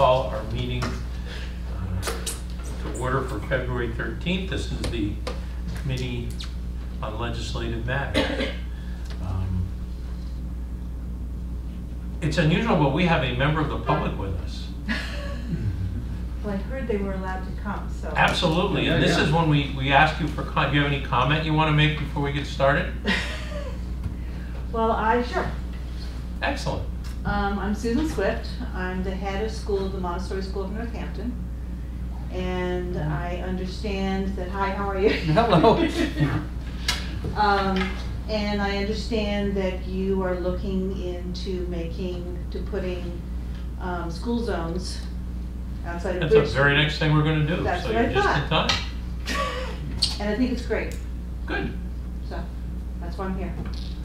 call our meeting to order for February 13th. This is the Committee on Legislative Matters. It's unusual, but we have a member of the public with us. Well, I heard they were allowed to come, so. Absolutely, and this is when we ask you for, do you have any comment you want to make before we get started? Well, sure. Excellent. I'm Susan Swift. I'm the head of school of the Montessori School of Northampton. And I understand that, hi, how are you? Hello. And I understand that you are looking into putting school zones outside of Bridge Street. That's the very next thing we're going to do. That's so what you're just in time. And I think it's great. Good. So that's why I'm here.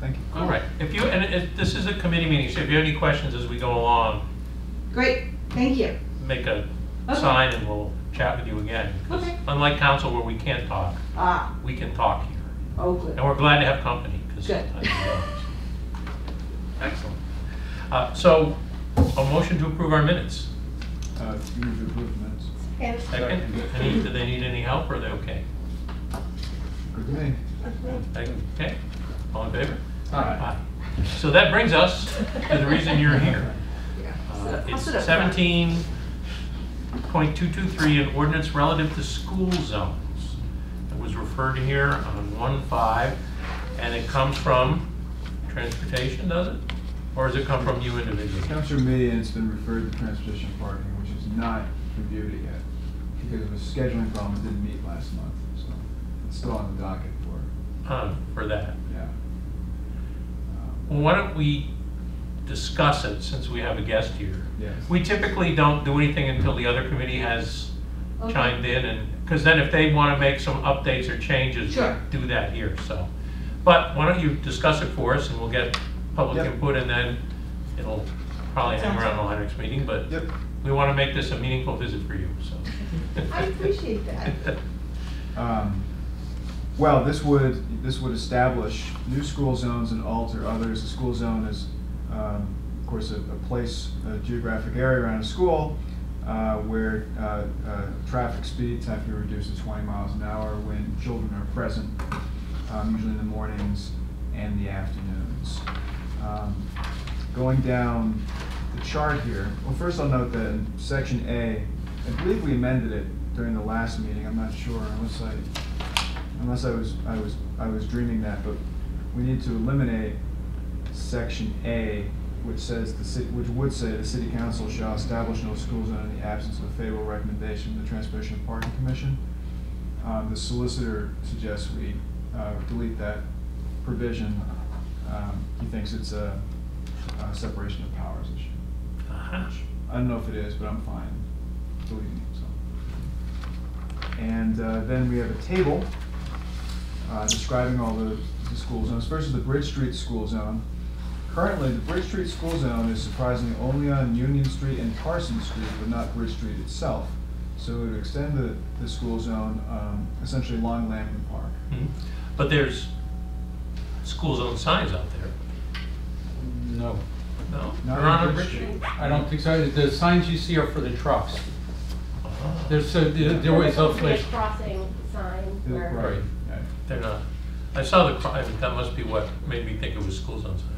Thank you. All right. And this is a committee meeting, so if you have any questions as we go along, great. Thank you. Make a sign and we'll chat with you again. Okay. Unlike council where we can't talk, we can talk here. Oh, good. And we're glad to have company. Good. Excellent. So, a motion to approve our minutes. Move to approve the minutes. Yes. Second. Do they need any help or are they okay? Okay. Okay. All in favor? Aye. Aye. So that brings us to the reason you're here. It's 17.223, an ordinance relative to school zones. It was referred to here on 1-5, and it comes from transportation, does it? Or does it come from you individually? Councilor May, and it's been referred to transportation parking, which is not reviewed yet because it was a scheduling problem. It didn't meet last month, so it's still on the docket for that. Yeah. Well, why don't we discuss it since we have a guest here? Yes. We typically don't do anything until the other committee has chimed in, and because then if they want to make some updates or changes, we do that here. So, but why don't you discuss it for us, and we'll get public input, and then it'll probably hang around all our next meeting. But we want to make this a meaningful visit for you. So I appreciate that. Well, this would establish new school zones and alter others. A school zone is, of course, a place, a geographic area around a school where traffic speeds have to be reduced to 20 miles an hour when children are present, usually in the mornings and the afternoons. Going down the chart here, well, first I'll note that in Section A, I believe we amended it during the last meeting. I'm not sure unless I was dreaming that, but we need to eliminate Section A, which says the City Council shall establish no school zone in the absence of a favorable recommendation from the Transportation and Parking Commission. The solicitor suggests we delete that provision. He thinks it's a separation of powers issue. I don't know if it is, but I'm fine deleting it. So. And then we have a table describing all the school zones. First is the Bridge Street School Zone. Currently, the Bridge Street School Zone is surprisingly only on Union Street and Parsons Street, but not Bridge Street itself. So it would extend the school zone essentially along Lambton Park. Mm-hmm. But there's school zone signs out there. No. No? Not on Bridge Street? I don't think so. The signs you see are for the trucks. Uh-huh. There was a crossing sign. Right. They're not. I saw the crime. That must be what made me think it was school zone signs.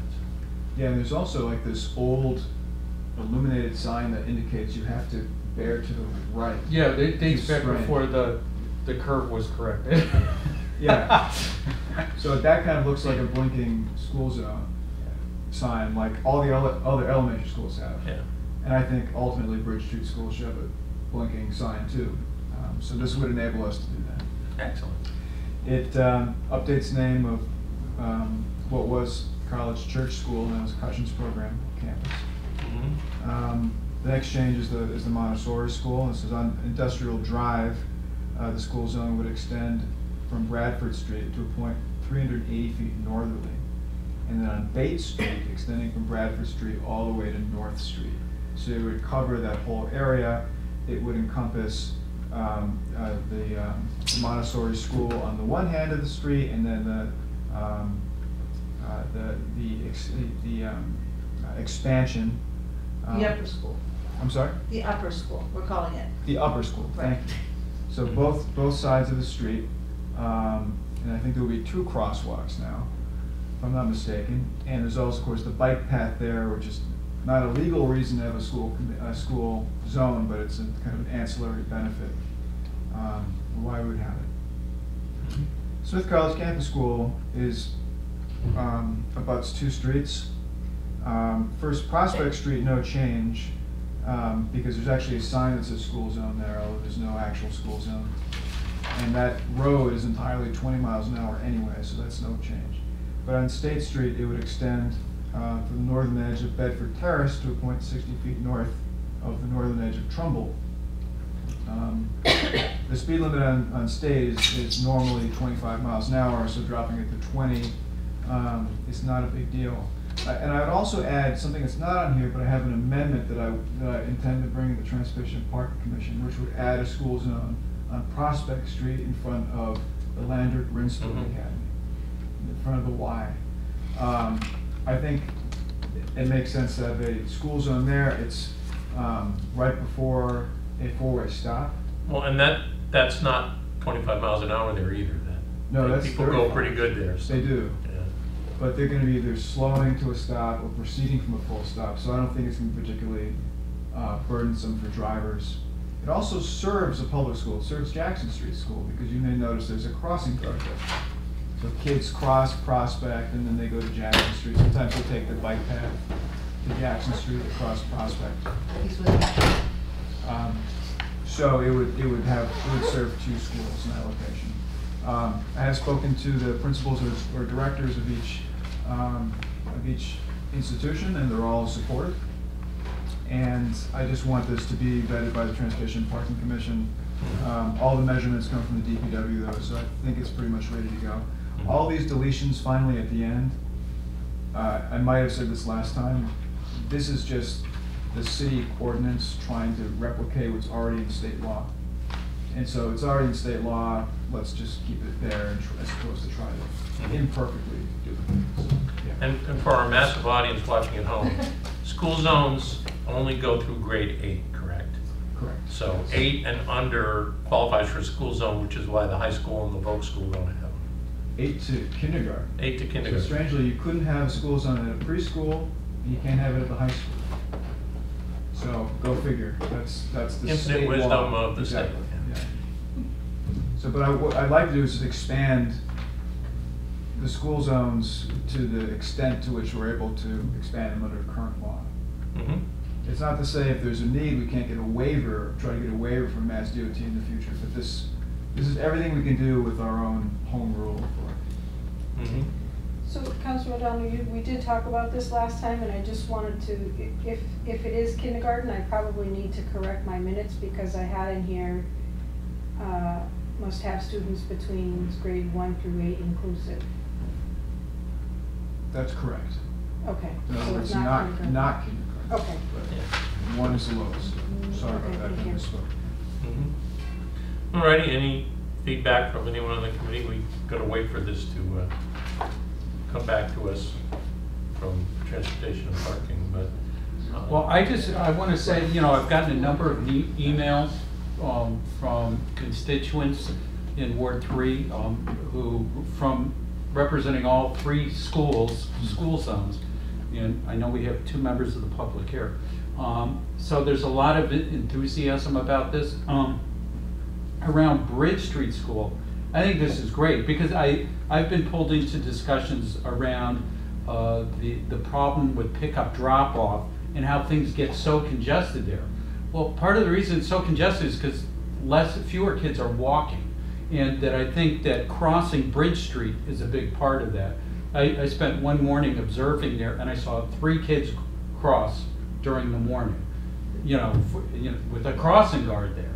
Yeah, and there's also like this old illuminated sign that indicates you have to bear to the right. Yeah, it dates back before the curve was corrected. Yeah. So that kind of looks like a blinking school zone sign, like all the other elementary schools have. Yeah. And I think ultimately Bridge Street School should have a blinking sign too. So this would enable us to do that. Excellent. It updates the name of what was College Church School, and that was Cutchins Program Campus. Mm-hmm. The next change is the Montessori School, and this is on Industrial Drive. The school zone would extend from Bradford Street to a point 380 feet northerly, and then on Bates Street, extending from Bradford Street all the way to North Street. So it would cover that whole area. It would encompass the Montessori School on the one hand of the street, and then the expansion. The upper school. I'm sorry? The upper school, we're calling it. The upper school, right. Thank you. So both sides of the street, and I think there will be 2 crosswalks now, if I'm not mistaken. And there's also, of course, the bike path there, which is not a legal reason to have a school zone, but it's a kind of ancillary benefit. Why we would have it. Smith College Campus School is abuts 2 streets. First, Prospect Street, no change, because there's actually a sign that says school zone there, although there's no actual school zone. And that road is entirely 20 miles an hour anyway, so that's no change. But on State Street, it would extend from the northern edge of Bedford Terrace to a point 60 feet north of the northern edge of Trumbull. The speed limit on State is normally 25 miles an hour, so dropping it to 20 is not a big deal. And I would also add something that's not on here, but I have an amendment that I intend to bring to the Transportation and Parking Commission, which would add a school zone on Prospect Street in front of the Landert Rinsfield Academy, in front of the Y. I think it makes sense to have a school zone there. It's right before a four-way stop. Well, and that's not 25 miles an hour there either. Then no, that's people 35. Go pretty good there. So. They do. Yeah. But they're going to be either slowing to a stop or proceeding from a full stop. So I don't think it's going to be particularly burdensome for drivers. It also serves a public school. It serves Jackson Street School because you may notice there's a crossing guard there. So kids cross Prospect and then they go to Jackson Street. Sometimes they take the bike path to Jackson Street across Prospect. So it would serve 2 schools in that location. I have spoken to the principals or directors of each institution, and they're all supportive. And I just want this to be vetted by the Transportation and Parking Commission. All the measurements come from the DPW, though, so I think it's pretty much ready to go. All these deletions finally at the end. I might have said this last time. This is just the city ordinance trying to replicate what's already in state law. And so it's already in state law, let's just keep it there and as opposed to try to imperfectly do it. So, yeah. And for our massive audience watching at home, school zones only go through grade 8, correct? Correct. So yes. 8 and under qualifies for a school zone, which is why the high school and the Volk school don't have them. 8 to kindergarten. 8 to kindergarten. So strangely, you couldn't have a school zone at a preschool, and you can't have it at the high school. So go figure. That's the infinite wisdom of the state. Yeah. So, but what I'd like to do is just expand the school zones to the extent to which we're able to expand them under current law. Mm-hmm. It's not to say if there's a need we can't get a waiver, try to get a waiver from MassDOT in the future. But this is everything we can do with our own home rule authority. Mm-hmm. So, Councilor O'Donnell, we did talk about this last time, and I just wanted to, if it is kindergarten, I probably need to correct my minutes because I had in here must have students between grade 1 through 8 inclusive. That's correct. Okay. No, so it's not kindergarten. Okay. Yeah. 1 is the lowest. Sorry about that. I misspoke. Mm-hmm. All righty. Any feedback from anyone on the committee? We got to wait for this to. Come back to us from transportation and parking, but well, I want to say, you know, I've gotten a number of emails from constituents in Ward 3 from representing all 3 schools, school zones, and I know we have 2 members of the public here. So there's a lot of enthusiasm about this around Bridge Street School. I think this is great because I've been pulled into discussions around the problem with pickup drop-off and how things get so congested there. Well, part of the reason it's so congested is because fewer kids are walking, and that I think that crossing Bridge Street is a big part of that. I spent one morning observing there, and I saw 3 kids cross during the morning, you know, with a crossing guard there.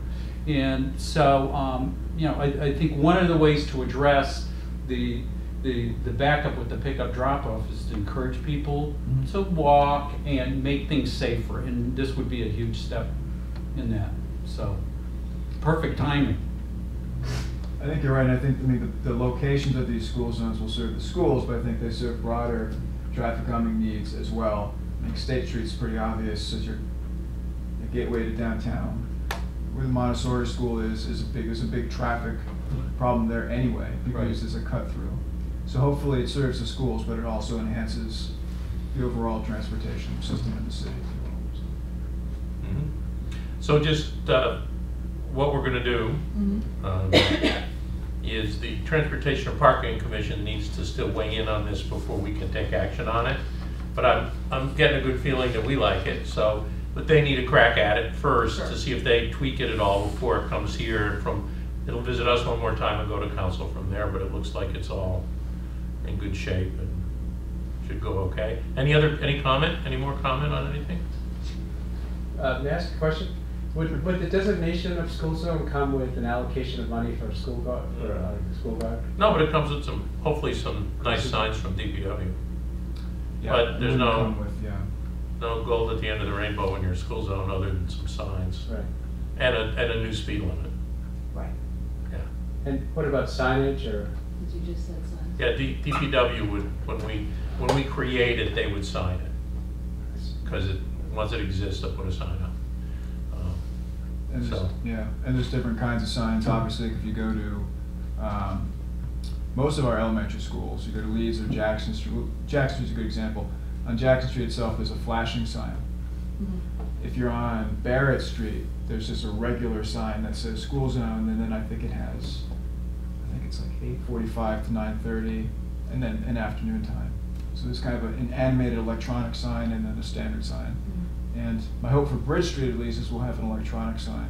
And so, you know, I think one of the ways to address the backup with the pickup drop-off is to encourage people to walk and make things safer. And this would be a huge step in that. So, perfect timing. I think you're right. I mean, the locations of these school zones will serve the schools, but I think they serve broader traffic calming needs as well. I think State Street's pretty obvious, since you're gateway to downtown. Where the Montessori school is a big traffic problem there anyway, because it's a cut through. So hopefully it serves the schools, but it also enhances the overall transportation system in the city. Mm-hmm. So just what we're going to do is the Transportation and Parking Commission needs to still weigh in on this before we can take action on it. But I'm getting a good feeling that we like it. So, but they need a crack at it first to see if they tweak it at all before it comes here. From it'll visit us one more time and go to council from there. But it looks like it's all in good shape and should go okay. Any comment? Any more comment on anything? May I ask a question? Would the designation of school zone come with an allocation of money for school guard? For, school guard? No, but it comes with some, hopefully some nice signs from DPW. Yeah, but there's no, no gold at the end of the rainbow in your school zone other than some signs. Right. And a new speed limit. Right. Yeah. And what about signage or? Did you just say signs? Yeah, DPW would, when we create it, they would sign it. Because it, once it exists, they'll put a sign up. And so. Yeah, and there's different kinds of signs. Obviously, if you go to most of our elementary schools, you go to Leeds or Jackson Street. Jackson Street's a good example. On Jackson Street itself, there's a flashing sign. Mm-hmm. If you're on Barrett Street, there's just a regular sign that says school zone, and then I think it has, I think it's like 8:45 to 9:30, and then an afternoon time. So there's kind of an animated electronic sign and then a standard sign. And my hope for Bridge Street, at least, is we'll have an electronic sign.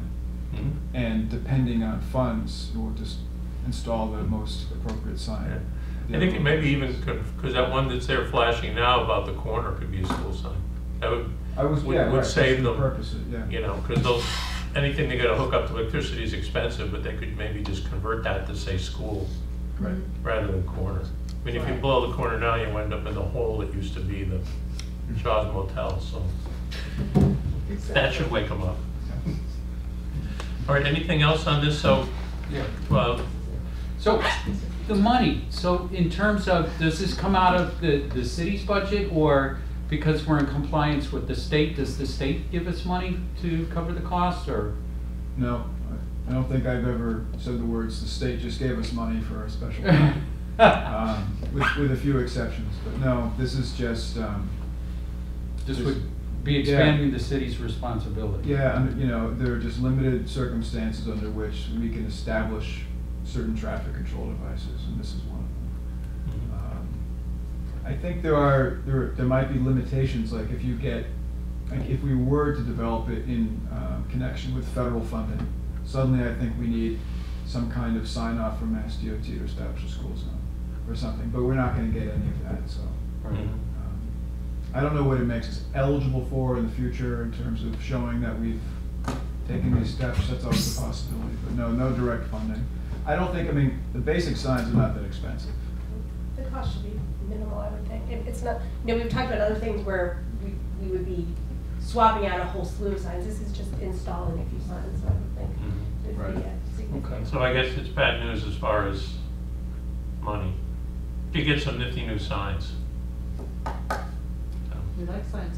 Mm-hmm. And depending on funds, we'll just install the most appropriate sign. Yeah. I think it maybe even could, because that one that's there flashing now about the corner could be a school sign. That would save them, you know, because those, anything they got to hook up to electricity is expensive, but they could maybe just convert that to say school rather than corner. I mean, if you blow the corner now, you end up in the hole that used to be the Shaw's Motel, so. Exactly. That should wake them up. Yeah. All right, anything else on this? So, so the money. So in terms of, does this come out of the city's budget, or because we're in compliance with the state, does the state give us money to cover the cost, or? No, I don't think I've ever said the words, the state just gave us money for a special money, with a few exceptions. But no, this is just would be expanding the city's responsibility. Yeah, and, you know, there are just limited circumstances under which we can establish certain traffic control devices, and this is one of them. I think there might be limitations, like if you get, like if we were to develop it in connection with federal funding, suddenly I think we need some kind of sign off from MassDOT to establish a school zone or something, but we're not going to get any of that, so. I don't know what it makes us eligible for in the future in terms of showing that we've taken these steps. That's always a possibility, but no direct funding. I don't think, I mean, the basic signs are not that expensive. The cost should be minimal, I would think. It's not, you know, we've talked about other things where we would be swapping out a whole slew of signs. This is just installing a few signs, so I would think. Okay, so I guess it's bad news as far as money. You get some nifty new signs. We like signs.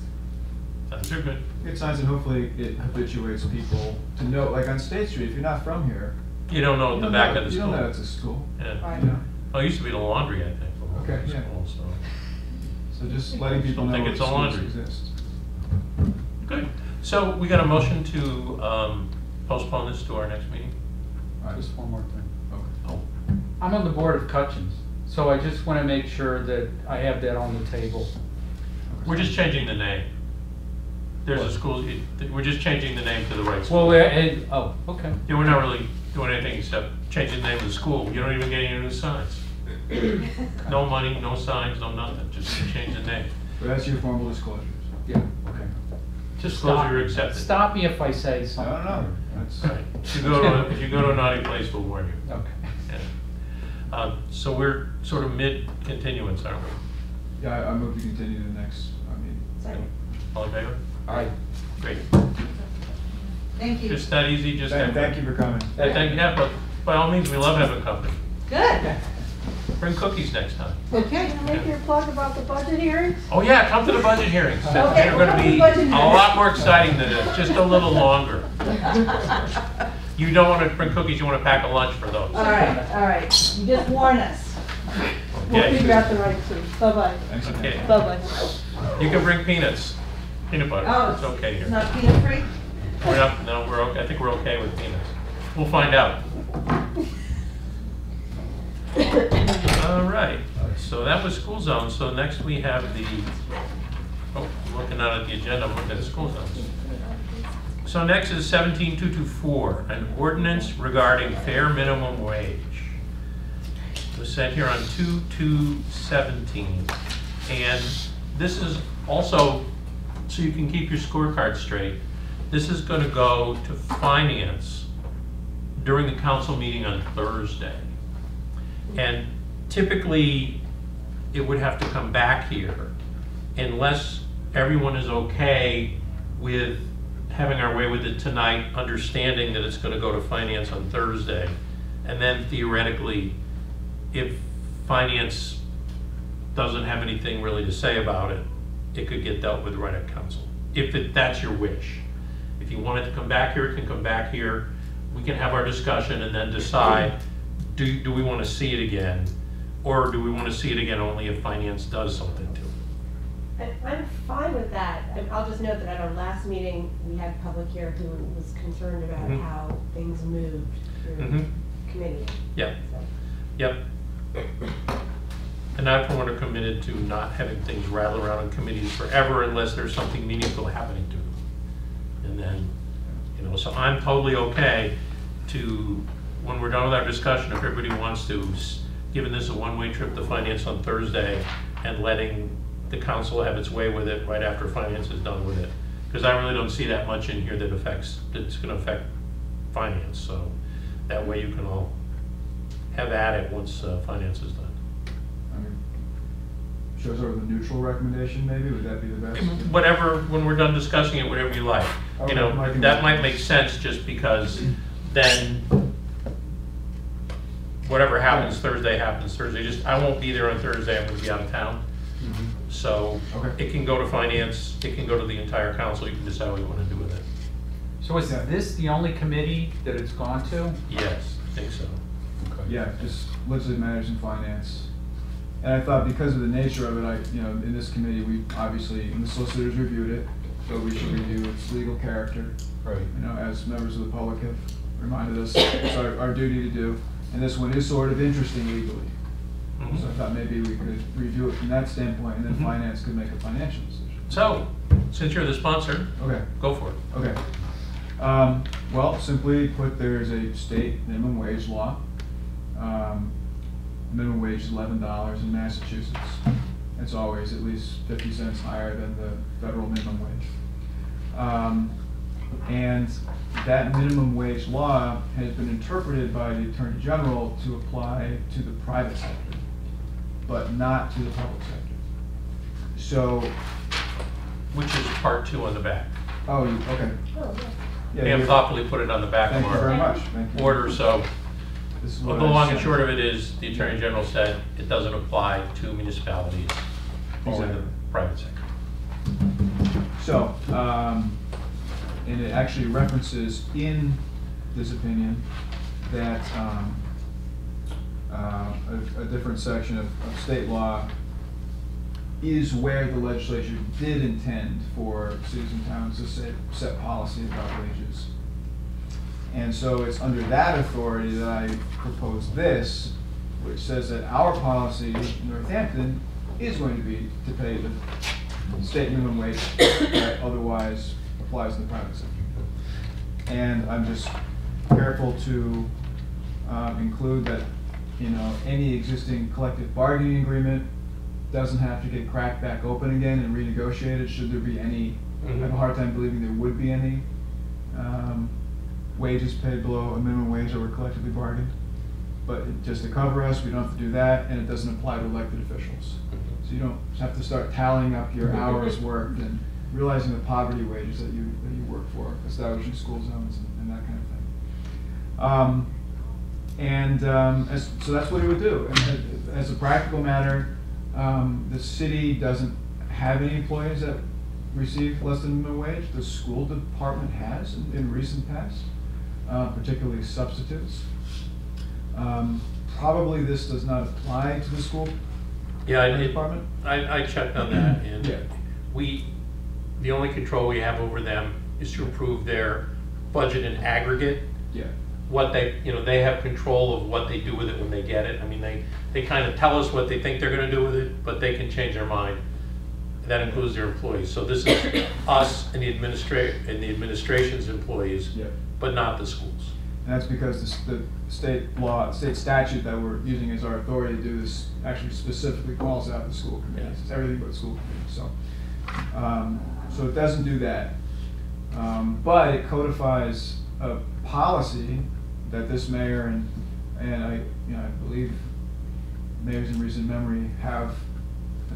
Signs are good. Good signs, and hopefully it habituates people to know, like on State Street, if you're not from here, you don't know the back of the school. You don't know it's a school. Yeah. Right. Yeah. Well, it used to be the laundry, I think. Okay. Yeah. School, so just letting people know that schools exist. Good. So we got a motion to postpone this to our next meeting. All right. Just one more thing. Okay. Oh. I'm on the board of Cutchins, so I just want to make sure that I have that on the table. We're just changing the name. There's a school, we're just changing the name to the right school. Well, okay. Yeah, we're not really doing anything except changing the name of the school. You don't even get any new signs. No money, no signs, no nothing. Just change the name. But that's your formal disclosure. Yeah, okay. Just disclosure accepted. Stop me if I say something. I don't know. That's right. If you go to a naughty place, we'll warn you. Okay. Yeah. So we're sort of mid-continuance, aren't we? Yeah, I move to continue the next meeting. Second. All in favor? All right. Great. Thank you. Just that easy. Just thank you for coming. Thank you. Yeah, but by all means, we love having company. Good. Bring cookies next time. Okay. Can I make your plug about the budget hearings? Oh yeah, come to the budget hearings. Okay, they're going to be a lot more exciting than this, just a little longer. You don't want to bring cookies, you want to pack a lunch for those. All right. You just warn us. Okay. We'll figure out the right food. Bye-bye. Okay. Bye-bye. You can bring peanuts. Peanut butter. Oh, it's okay here. It's not peanut free? We're not, no, we're okay. I think we're okay with peanuts. We'll find out. All right. So that was school zone. So next we have the, I'm looking out at the agenda, I'm looking at the school zones. So next is 17224, an ordinance regarding fair minimum wage. It was sent here on 2217. And this is also, so you can keep your scorecard straight, this is going to go to finance during the council meeting on Thursday. And typically it would have to come back here unless everyone is okay with having our way with it tonight, understanding that it's going to go to finance on Thursday. And then theoretically, if finance doesn't have anything really to say about it, it could get dealt with right at council, if that's your wish. If you want it to come back here, it can come back here. We can have our discussion and then decide, do we want to see it again? Or do we want to see it again only if finance does something to it? I'm fine with that. I'll just note that at our last meeting, we had public here who was concerned about how things moved through committee. Yeah. So. Yep. And I, for one, are committed to not having things rattle around in committees forever unless there's something meaningful happening to them. And then, you know, so I'm totally okay to, when we're done with our discussion, if everybody wants to, giving this a one-way trip to finance on Thursday and letting the council have its way with it right after finance is done with it. Because I really don't see that much in here that affects, that's going to affect finance. So that way you can all have at it once finance is done. Shows sort of a neutral recommendation, maybe? Would that be the best? Whatever, when we're done discussing it, whatever you like. Okay, you know, that might make sense just because then whatever happens Thursday happens Thursday. Just, I won't be there on Thursday, I'm going to be out of town. So it can go to finance, it can go to the entire council, you can decide what you want to do with it. So is this the only committee that it's gone to? Yes, I think so. Okay. Yeah, just legislative matters and finance. And I thought because of the nature of it, you know, in this committee, we obviously, and the solicitors reviewed it, so we should review its legal character. Right. You know, as members of the public have reminded us, it's our duty to do. And this one is sort of interesting legally. So I thought maybe we could review it from that standpoint, and then finance could make a financial decision. So, since you're the sponsor, go for it. Okay. Well, simply put, there's a state minimum wage law. Minimum wage is $11 in Massachusetts. It's always at least 50 cents higher than the federal minimum wage. And that minimum wage law has been interpreted by the Attorney General to apply to the private sector, but not to the public sector. So, which is part two on the back. Oh, okay. Yeah, you have thoughtfully put it on the back of our order, so. Well, the long and short of it is the Attorney General said it doesn't apply to municipalities in the private sector. So, and it actually references in this opinion that a different section of state law is where the legislature did intend for cities and towns to set policy about wages. And so it's under that authority that I propose this, which says that our policy in Northampton is going to be to pay the state minimum wage that otherwise applies in the private sector. And I'm just careful to include that, you know, any existing collective bargaining agreement doesn't have to get cracked back open again and renegotiated should there be any. I have a hard time believing there would be any. Wages paid below a minimum wage that were collectively bargained. But just to cover us, we don't have to do that, and it doesn't apply to elected officials. So you don't have to start tallying up your hours worked and realizing the poverty wages that you work for, establishing school zones and that kind of thing. And so that's what it would do. And as a practical matter, the city doesn't have any employees that receive less than minimum wage. The school department has in recent past, particularly substitutes. Probably this does not apply to the school department. I checked on that, and the only control we have over them is to approve their budget in aggregate. Yeah. What they, they have control of what they do with it when they get it. I mean, they kind of tell us what they think they're going to do with it, but they can change their mind. And that includes their employees. So this is us and the administration's employees, but not the schools. And that's because the state law, state statute that we're using as our authority to do this actually specifically calls out the school committees. It's everything but school committees. So, so it doesn't do that, but it codifies a policy that this mayor and I believe mayors in recent memory have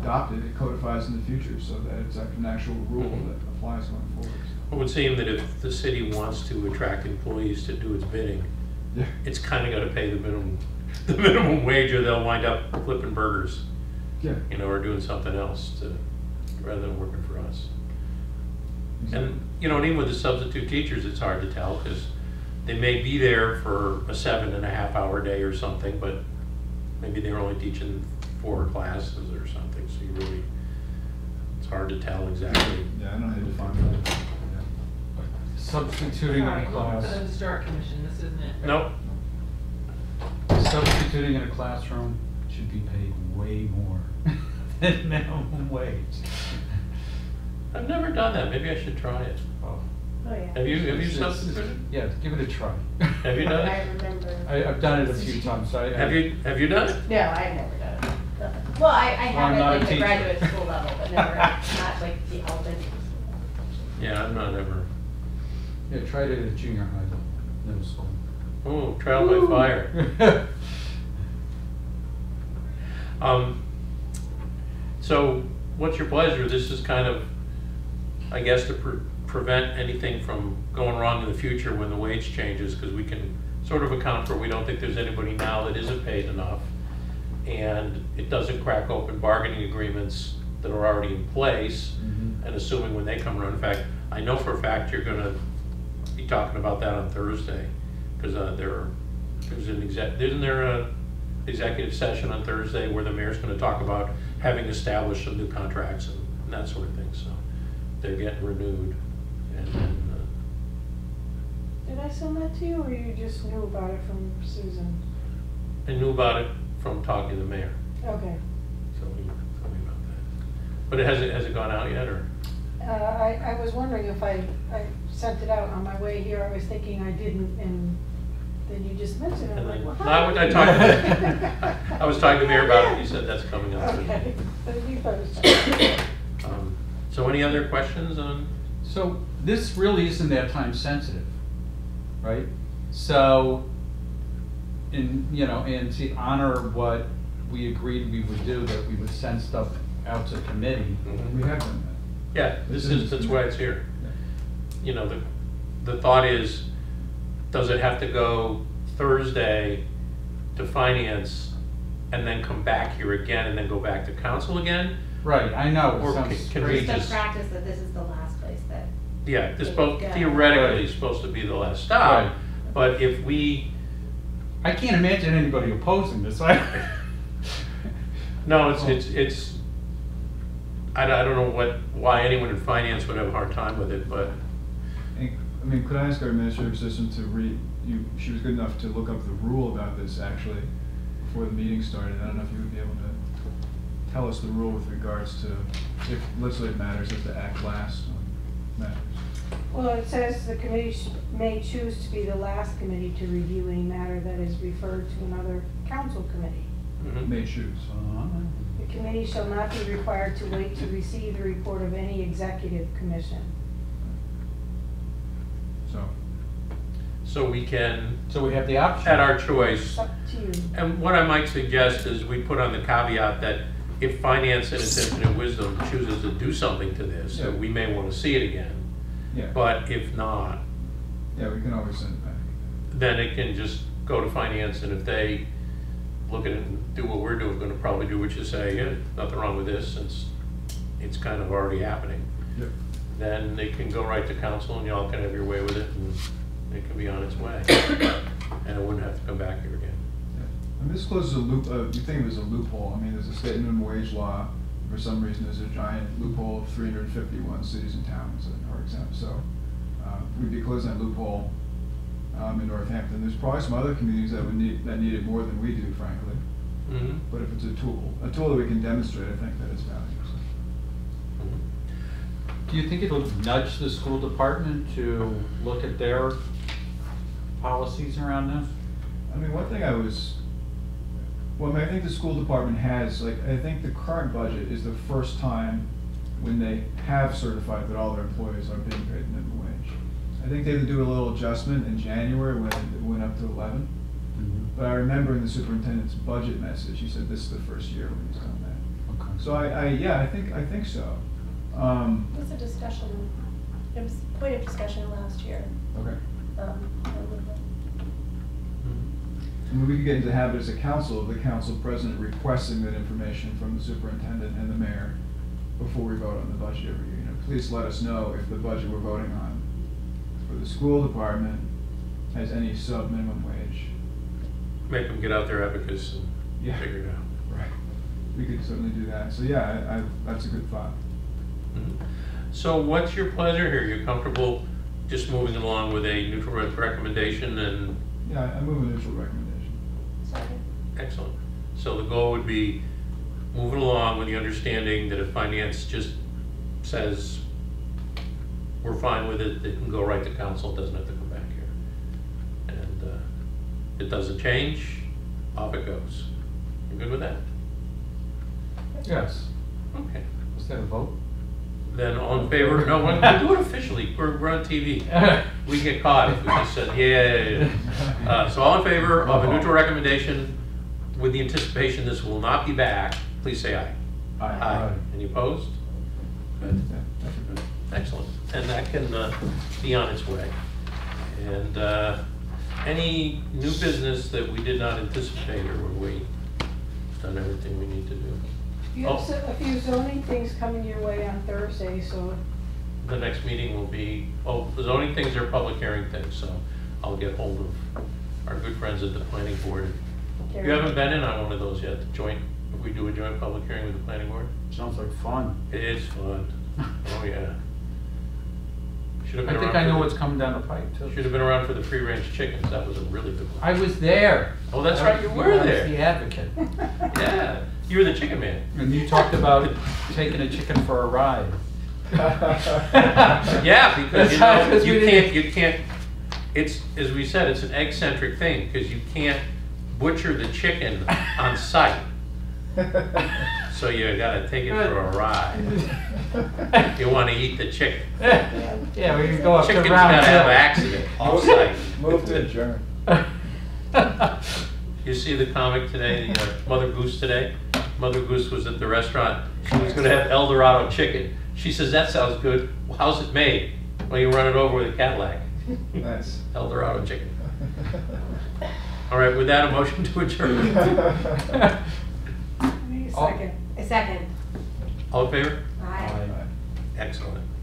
adopted. It codifies in the future so that it's like an actual rule that applies going forward. It would seem that if the city wants to attract employees to do its bidding, it's kind of got to pay the minimum wage, or they'll wind up flipping burgers, or doing something else rather than working for us. Exactly. And and even with the substitute teachers, it's hard to tell because they may be there for a 7.5-hour day or something, but maybe they're only teaching 4 classes or something. So you really, it's hard to tell exactly. Yeah, I don't know how to define that. Yeah. Substituting in a class. This is the Historic Commission, this isn't it? Nope. Substituting in a classroom should be paid way more than minimum wage. I've never done that. Maybe I should try it. Oh, yeah. Have you substituted? Yeah, give it a try. Have you done it? I remember. I've done it a few times. So have you done it? No, I've never done it. No. Well, I haven't at the graduate school level, but never not like the elementary school. Yeah, I'm not ever. Yeah, tried it at junior high level, middle school. Oh, trial by fire. So, what's your pleasure? This is kind of, I guess, to prevent anything from going wrong in the future when the wage changes, because we can sort of account for, we don't think there's anybody now that isn't paid enough, and it doesn't crack open bargaining agreements that are already in place, and assuming when they come around. In fact, I know for a fact you're going to be talking about that on Thursday, because isn't there an executive session on Thursday where the mayor's going to talk about having established some new contracts and that sort of thing, so they're getting renewed. Did I send that to you, or you just knew about it from Susan? I knew about it from talking to the mayor. Okay. So you told me about that. But has it gone out yet, or? I was wondering if I sent it out on my way here. I was thinking I didn't, and then you just mentioned it. And I'm like, well, I was talking to the mayor about it. You said that's coming up. Okay. So you posted. So any other questions on? So this really isn't that time sensitive, right? So, and to honor what we agreed we would do, that we would send stuff out to committee. We have done that. Yeah, that's why it's here. Yeah. The thought is, does it have to go Thursday to finance, and then come back here again, and then go back to council again? Right, I know. Or can we just practice that this is the last place that? Yeah, this both theoretically is supposed to be the last stop, right. But if we, I can't imagine anybody opposing this. No, it's. I don't know why anyone in finance would have a hard time with it, but. I mean, could I ask our administrative assistant to read? She was good enough to look up the rule about this actually before the meeting started. I don't know if you would be able to tell us the rule with regards to if legislative matters have to act last on matters. Well, it says the committee may choose to be the last committee to review any matter that is referred to another council committee. May choose. The committee shall not be required to wait to receive the report of any executive commission. So we can. So we have the option at our choice. It's up to you. And what I might suggest is we put on the caveat that if finance in its infinite wisdom chooses to do something to this, that we may want to see it again. Yeah. But if not, we can always send it back. Then it can just go to finance, and if they look at it and do what we're doing, we're going to probably do what you say, yeah, nothing wrong with this, since it's kind of already happening. Yeah. Then they can go right to council and y'all can have your way with it and it can be on its way. And it wouldn't have to come back here again. Yeah. I mean, this closes a loop, you think of it as a loophole. I mean, there's a state minimum wage law. For some reason, there's a giant loophole of 351 cities and towns that are exempt. So we'd be closing that loophole in Northampton. There's probably some other communities that would need it more than we do, frankly. Mm-hmm. But if it's a tool that we can demonstrate, I think that it's valuable. Do you think it'll nudge the school department to look at their policies around this? I mean, one thing I think the school department has, like, I think the current budget is the first time when they have certified that all their employees are being paid minimum wage. I think they had to do a little adjustment in January when it went up to 11. Mm-hmm. But I remember in the superintendent's budget message, he said this is the first year when he's done that. Okay. So I think so. It was a discussion. It was quite a discussion last year. Okay. I mean, we could get into the habit as a council of the council president requesting that information from the superintendent and the mayor before we vote on the budget every year. You know, please let us know if the budget we're voting on for the school department has any sub minimum wage. Make them get out their abacus and figure it out. Right. We could certainly do that. So yeah, that's a good thought. So what's your pleasure here? You're comfortable just moving along with a neutral recommendation? And yeah, I move a neutral recommendation. Sorry. Excellent. So the goal would be moving along with the understanding that if finance just says we're fine with it, it can go right to council. It doesn't have to come back here. And it doesn't change, off it goes. You're good with that? Yes. Okay. Is that a vote? Then all in favor? No one. We do it officially. We're on TV. We get caught if we just said yeah. So all in favor of a neutral recommendation, with the anticipation this will not be back. Please say aye. Aye. Aye. Any opposed? Good. Excellent. And that can be on its way. And any new business that we did not anticipate, or were we done everything we need to do? You have a few zoning things coming your way on Thursday, so. The next meeting will be, the zoning things are public hearing things, so I'll get hold of our good friends at the planning board. Carrie. You haven't been in on one of those yet, the joint, if we do a joint public hearing with the planning board? Sounds like fun. It is fun. Oh, yeah. Should have been I think I know what's coming down the pipe, too. Should have been around for the free-range chickens. That was a really good one. I was there. Oh, that's right, you were there. I was the advocate. Yeah. You were the chicken man. And you talked about taking a chicken for a ride. Yeah, because you know, you can't, it's, as we said, it's an egg-centric thing, because you can't butcher the chicken on site. So you gotta take it for a ride. You wanna eat the chicken. Yeah, we can go up to round. Chicken's gotta have an accident on site. Move to adjourn. You see the comic today, Mother Goose today? Mother Goose was at the restaurant. She was going to have El Dorado chicken. She says, that sounds good. Well, how's it made? Well, you run it over with a Cadillac. Nice. El Dorado chicken. All right, with that, a motion to adjourn. A second. All in favor? Aye. Excellent.